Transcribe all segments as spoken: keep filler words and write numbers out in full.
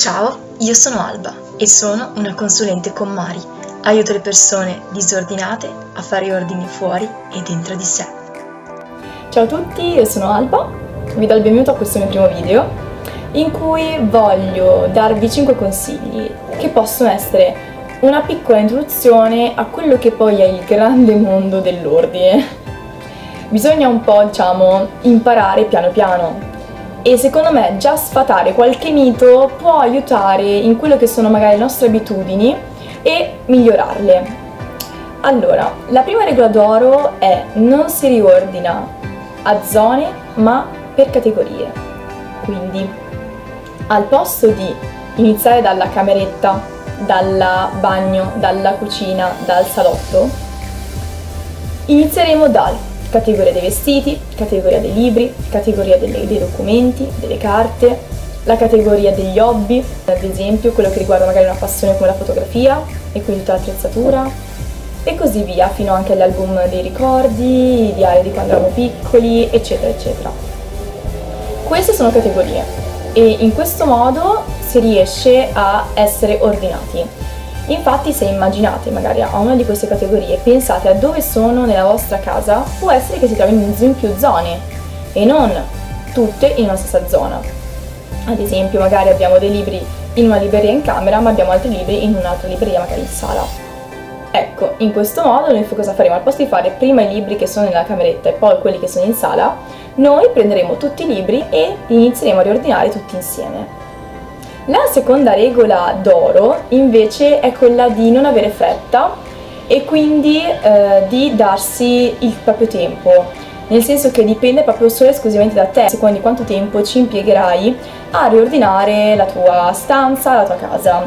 Ciao, io sono Alba e sono una consulente KonMari. Aiuto le persone disordinate a fare ordine fuori e dentro di sé. Ciao a tutti, io sono Alba, vi do il benvenuto a questo mio primo video in cui voglio darvi cinque consigli che possono essere una piccola introduzione a quello che poi è il grande mondo dell'ordine. Bisogna un po', diciamo, imparare piano piano. E secondo me già sfatare qualche mito può aiutare in quello che sono magari le nostre abitudini e migliorarle. Allora, la prima regola d'oro è: non si riordina a zone ma per categorie. Quindi, al posto di iniziare dalla cameretta, dal bagno, dalla cucina, dal salotto, inizieremo dal categoria dei vestiti, categoria dei libri, categoria delle, dei documenti, delle carte, la categoria degli hobby, ad esempio quello che riguarda magari una passione come la fotografia e quindi tutta l'attrezzatura e così via, fino anche all'album dei ricordi, i diari di quando eravamo piccoli, eccetera eccetera. Queste sono categorie e in questo modo si riesce a essere ordinati. Infatti, se immaginate magari a una di queste categorie, pensate a dove sono nella vostra casa, può essere che si trovino in più zone e non tutte in una stessa zona. Ad esempio, magari abbiamo dei libri in una libreria in camera, ma abbiamo altri libri in un'altra libreria, magari in sala. Ecco, in questo modo noi cosa faremo? Al posto di fare prima i libri che sono nella cameretta e poi quelli che sono in sala, noi prenderemo tutti i libri e li inizieremo a riordinare tutti insieme. La seconda regola d'oro invece è quella di non avere fretta e quindi eh, di darsi il proprio tempo, nel senso che dipende proprio solo e esclusivamente da te, secondo di quanto tempo ci impiegherai a riordinare la tua stanza, la tua casa.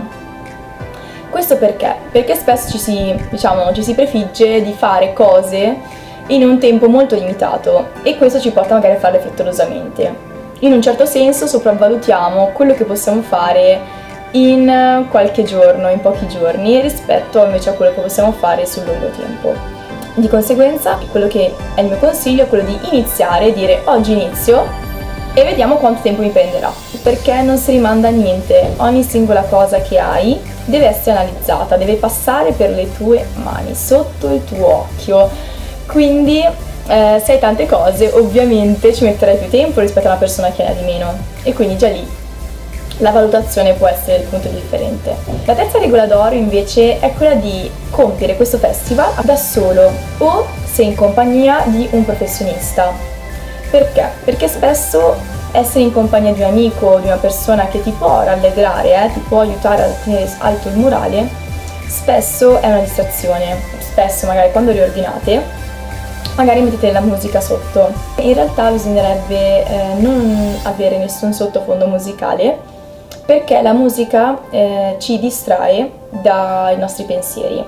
Questo perché? Perché spesso ci si, diciamo, ci si prefigge di fare cose in un tempo molto limitato e questo ci porta magari a farle frettolosamente. In un certo senso sopravvalutiamo quello che possiamo fare in qualche giorno, in pochi giorni, rispetto invece a quello che possiamo fare sul lungo tempo. Di conseguenza, quello che è il mio consiglio è quello di iniziare e dire: oggi inizio e vediamo quanto tempo mi prenderà, perché non si rimanda a niente, ogni singola cosa che hai deve essere analizzata, deve passare per le tue mani, sotto il tuo occhio, quindi... Eh, se hai tante cose ovviamente ci metterai più tempo rispetto a una persona che ne ha di meno e quindi già lì la valutazione può essere il punto differente. La terza regola d'oro invece è quella di compiere questo festival da solo o se in compagnia di un professionista. Perché? Perché spesso essere in compagnia di un amico o di una persona che ti può rallegrare, eh, ti può aiutare a tenere alto il morale, spesso è una distrazione. Spesso magari quando riordinate magari mettete la musica sotto. In realtà bisognerebbe eh, non avere nessun sottofondo musicale, perché la musica eh, ci distrae dai nostri pensieri.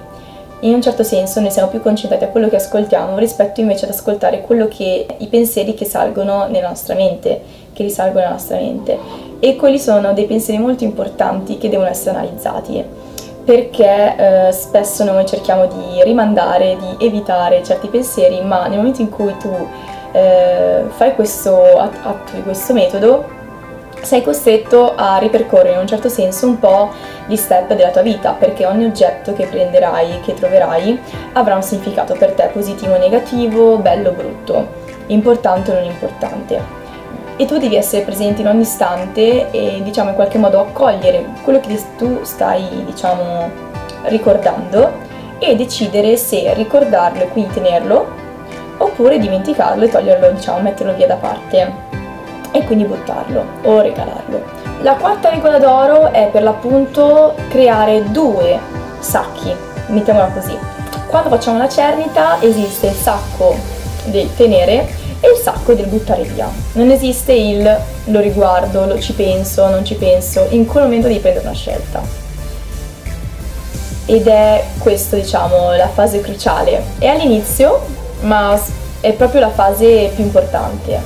In un certo senso noi siamo più concentrati a quello che ascoltiamo rispetto invece ad ascoltare quello che, i pensieri che salgono nella nostra mente, che risalgono nella nostra mente. E quelli sono dei pensieri molto importanti che devono essere analizzati, perché eh, spesso noi cerchiamo di rimandare, di evitare certi pensieri, ma nel momento in cui tu eh, fai questo, attui questo metodo, sei costretto a ripercorrere in un certo senso un po' gli step della tua vita, perché ogni oggetto che prenderai, che troverai, avrà un significato per te, positivo o negativo, bello o brutto, importante o non importante. E tu devi essere presente in ogni istante e, diciamo, in qualche modo accogliere quello che tu stai, diciamo, ricordando e decidere se ricordarlo e quindi tenerlo oppure dimenticarlo e toglierlo, diciamo, metterlo via da parte e quindi buttarlo o regalarlo. La quarta regola d'oro è per l'appunto creare due sacchi, mettiamola così. Quando facciamo la cernita esiste il sacco del tenere e il sacco del buttare via. Non esiste il lo riguardo, lo ci penso, non ci penso, in quel momento devi prendere una scelta. Ed è questa, diciamo, la fase cruciale. È all'inizio, ma è proprio la fase più importante,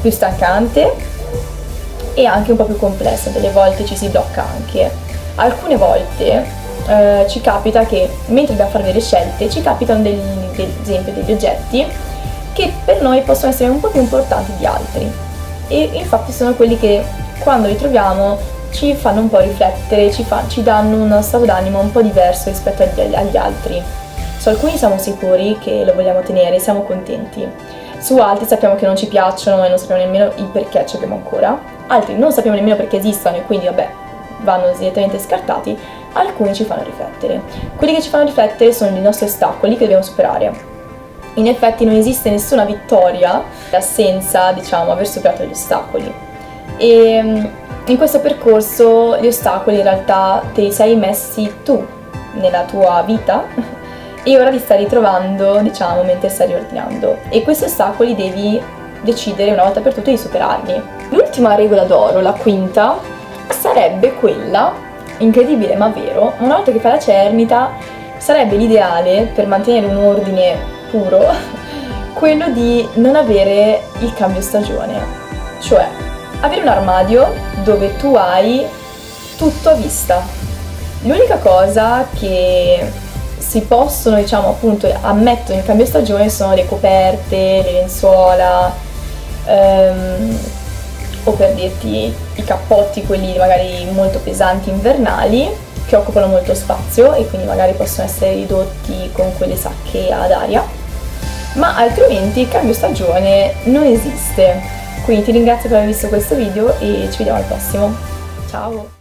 più stancante e anche un po' più complessa, delle volte ci si blocca anche. Alcune volte eh, ci capita che, mentre dobbiamo fare delle scelte, ci capitano degli, ad esempio degli oggetti che per noi possono essere un po' più importanti di altri e infatti sono quelli che quando li troviamo ci fanno un po' riflettere, ci, fa, ci danno uno stato d'animo un po' diverso rispetto agli, agli altri. Su alcuni siamo sicuri che lo vogliamo tenere, siamo contenti. Su altri sappiamo che non ci piacciono e non sappiamo nemmeno il perché ci abbiamo ancora. Altri non sappiamo nemmeno perché esistano e quindi vabbè, vanno direttamente scartati. Alcuni ci fanno riflettere. Quelli che ci fanno riflettere sono i nostri ostacoli che dobbiamo superare. In effetti non esiste nessuna vittoria senza, diciamo, aver superato gli ostacoli. E in questo percorso gli ostacoli in realtà te li sei messi tu nella tua vita e ora li stai ritrovando, diciamo, mentre stai riordinando. E questi ostacoli devi decidere una volta per tutte di superarli. L'ultima regola d'oro, la quinta, sarebbe quella, incredibile ma vero, una volta che fai la cernita sarebbe l'ideale per mantenere un ordine puro, quello di non avere il cambio stagione, cioè avere un armadio dove tu hai tutto a vista. L'unica cosa che si possono, diciamo, appunto ammettono in cambio stagione sono le coperte, le lenzuola, ehm, o per dirti i cappotti, quelli magari molto pesanti invernali che occupano molto spazio e quindi magari possono essere ridotti con quelle sacche ad aria. Ma altrimenti il cambio stagione non esiste. Quindi ti ringrazio per aver visto questo video e ci vediamo al prossimo. Ciao!